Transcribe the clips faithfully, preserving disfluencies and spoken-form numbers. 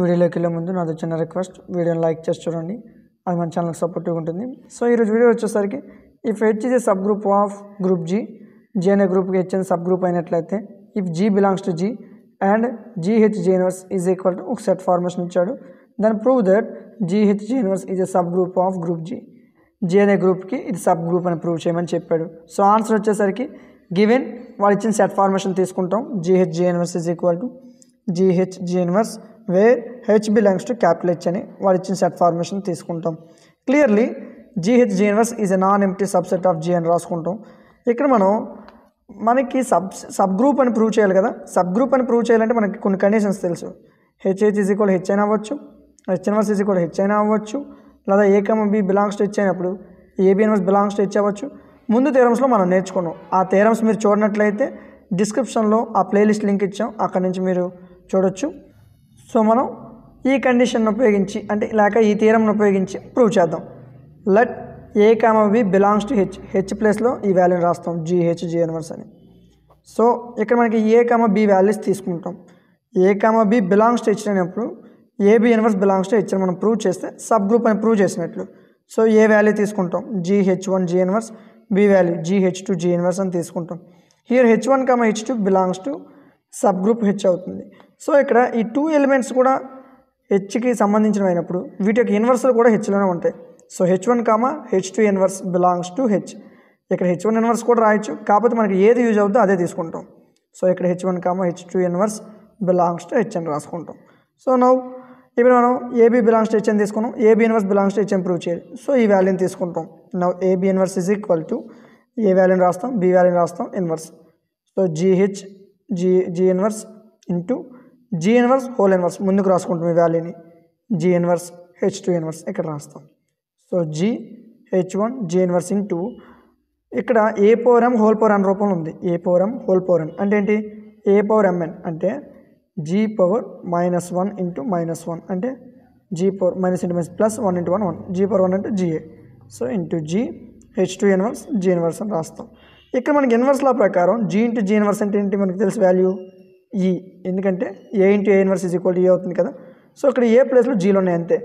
వీడియోలోకి వెళ్ళే ముందు నాది చిన్న రిక్వెస్ట్, వీడియోని లైక్ చేసి చూడండి, అది మన ఛానల్కి సపోర్టివ్గా ఉంటుంది. సో ఈరోజు వీడియో వచ్చేసరికి if H is a sub group of group G, G అనే గ్రూప్కి హెచ్ అని సబ్ గ్రూప్ అయినట్లయితే if G belongs to G and G H G inverse is equal to ఒక సెట్ ఫార్మేషన్ ఇచ్చాడు. దాన్ని prove that G H G inverse is a sub group of group G, G అనే గ్రూప్కి ఇది సబ్ గ్రూప్ అని prove చేయమని చెప్పాడు. సో ఆన్సర్ వచ్చేసరికి గివెన్ వాళ్ళు ఇచ్చిన సెట్ ఫార్మేషన్ తీసుకుంటాం, G H G inverse is equal to G H G inverse where H belongs to capital H అని వాళ్ళు ఇచ్చిన సెట్ ఫార్మేషన్ తీసుకుంటాం. Clearly G H G inverse is a non empty subset of G అని రాసుకుంటాం. ఇక్కడ మనం మనకి సబ్ సబ్ గ్రూప్ అని ప్రూవ్ చేయాలి కదా, సబ్ గ్రూప్ అని ప్రూవ్ చేయాలంటే మనకి కొన్ని కండిషన్స్ తెలుసు. హెచ్హెచ్ ఈజ్ ఈక్వల్ హెచ్ అయినా అవ్వచ్చు, H inverse is equal H అయినా అవ్వచ్చు, లేదా ఏ comma B belongs to H అయినప్పుడు A B inverse belongs to H అవ్వచ్చు. ముందు థియరమ్స్లో మనం నేర్చుకున్నాం. ఆ థియరమ్స్ మీరు చూడనట్లయితే డిస్క్రిప్షన్లో ఆ ప్లేలిస్ట్ లింక్ ఇచ్చాం, అక్కడ నుంచి మీరు చూడొచ్చు. సో మనం ఈ కండిషన్ను ఉపయోగించి అంటే లేక ఈ థియరమ్ను ఉపయోగించి ప్రూవ్ చేద్దాం. Let A comma B belongs to H, H ప్లేస్లో ఈ వాల్యూని రాస్తాం జీహెచ్ జీ ఇన్వర్స్ అని. సో ఇక్కడ మనకి ఏ కామ బి వాల్యూస్ తీసుకుంటాం. A comma B belongs to H అయినప్పుడు A B inverse belongs to H అని మనం ప్రూవ్ చేస్తే సబ్ గ్రూప్ అని ప్రూవ్ చేసినట్లు. సో ఏ వాల్యూ తీసుకుంటాం, G H one G inverse, B value G H two G inverse అని తీసుకుంటాం. Here H one comma H two belongs to sub group H అవుతుంది. So ఇక్కడ ఈ టూ ఎలిమెంట్స్ కూడా హెచ్కి సంబంధించినవి అయినప్పుడు వీటి యొక్క ఇన్వర్స్లు కూడా హెచ్లోనే ఉంటాయి. So H one comma H two inverse belongs to H, ఇక్కడ హెచ్ వన్ ఇన్వర్స్ కూడా రాయొచ్చు, కాకపోతే మనకి ఏది యూజ్ అవుతుందో అదే తీసుకుంటాం. సో ఇక్కడ H one comma H two inverse belongs to H అని రాసుకుంటాం. సో నౌ ఇప్పుడు మనం ఏబీ బిలాంగ్స్ టు హెచ్ అని తీసుకున్నాం, A B inverse belongs to H అని ప్రూవ్ చేయాలి. సో ఈ వాల్యూని తీసుకుంటాం. Now A B inverse is equal to A వాల్యూని రాస్తాం, బి వాల్యూని రాస్తాం inverse. So G H G G inverse into G inverse whole inverse ముందుకు రాసుకుంటాం. ఈ వాల్యూని G inverse H two inverse ఇక్కడ రాస్తాం. So G H one G inverse into ఇక్కడ A power M whole power N రూపంలో ఉంది. A power M whole power N అంటే ఏంటి, ఏ పవర్ ఎంఎన్ అంటే G power minus one into minus one అంటే G power minus into minus plus one into one one, G power one అంటే G A. So into G H two inverse G inverse అని రాస్తాం. ఇక్కడ మనకి ఇన్వర్స్ల ప్రకారం G into G inverse అంటే ఏంటి మనకి తెలుసు, వాల్యూ ఈ, ఎందుకంటే A into A inverse is equal to A అవుతుంది కదా. సో ఇక్కడ ఏ ప్లేస్లో జీలో ఉన్నాయి అంతే.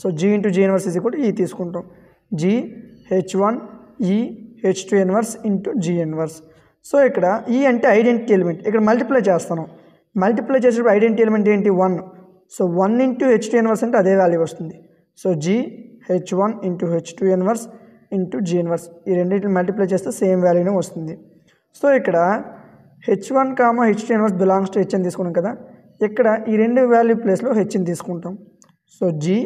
So G into G inverse is equal to E తీసుకుంటాం. G H one E H two inverse into G inverse. So ఇక్కడ ఈ అంటే ఐడెంటిటీ ఎలిమెంట్, ఇక్కడ మల్టిప్లై చేస్తాను. మల్టిప్లై చేసేటప్పుడు ఐడెంటిటీ ఎలిమెంట్ ఏంటి, one. So one into H two inverse అంటే అదే value వస్తుంది. So G H one into H two inverse into G inverse, ఈ రెండింటిని మల్టిప్లై చేస్తే సేమ్ వాల్యూనే వస్తుంది. సో ఇక్కడ H one comma H two inverse belongs to H అని తీసుకున్నాం కదా, ఇక్కడ ఈ రెండు వాల్యూ ప్లేస్లో హెచ్ని తీసుకుంటాం. So G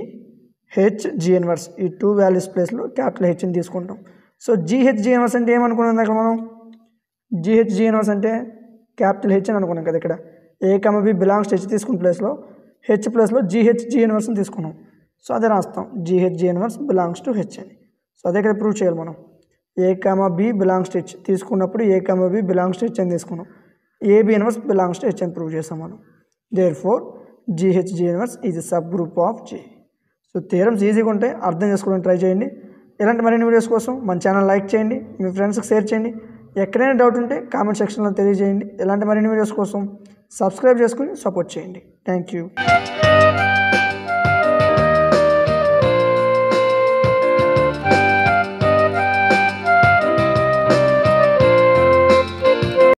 H G inverse ఈ టూ వాల్యూస్ ప్లేస్లో క్యాపిటల్ హెచ్ని తీసుకుంటాం. సో జీహెచ్ జీ ఇన్వర్స్ అంటే ఏమనుకున్నాం అక్కడ మనం, జీహెచ్ జీ ఇన్వర్స్ అంటే క్యాపిటల్ హెచ్ అని అనుకున్నాం కదా. ఇక్కడ A comma B belongs to H తీసుకున్న ప్లేస్లో హెచ్ ప్లేస్లో జీహెచ్ జీ ఇన్వర్స్ని తీసుకున్నాం. సో అదే రాస్తాం G H G inverse belongs to H అని. సో అదే కదా ప్రూవ్ చేయాలి మనం. A comma B belongs to H తీసుకున్నప్పుడు A comma B belongs to H అని తీసుకున్నాం, A B inverse belongs to H అని ప్రూవ్ చేస్తాం మనం. Therefore G H G inverse is a sub group of G. So theorems ఈజీగా ఉంటాయి, అర్థం చేసుకోవడానికి ట్రై చేయండి. ఇలాంటి మరిన్ని వీడియోస్ కోసం మన ఛానల్ లైక్ చేయండి, మీ ఫ్రెండ్స్కి షేర్ చేయండి. ఎక్కడైనా డౌట్ ఉంటే కామెంట్ సెక్షన్లో తెలియజేయండి. ఇలాంటి మరిన్ని వీడియోస్ కోసం సబ్స్క్రైబ్ చేసుకుని సపోర్ట్ చేయండి. Thank you.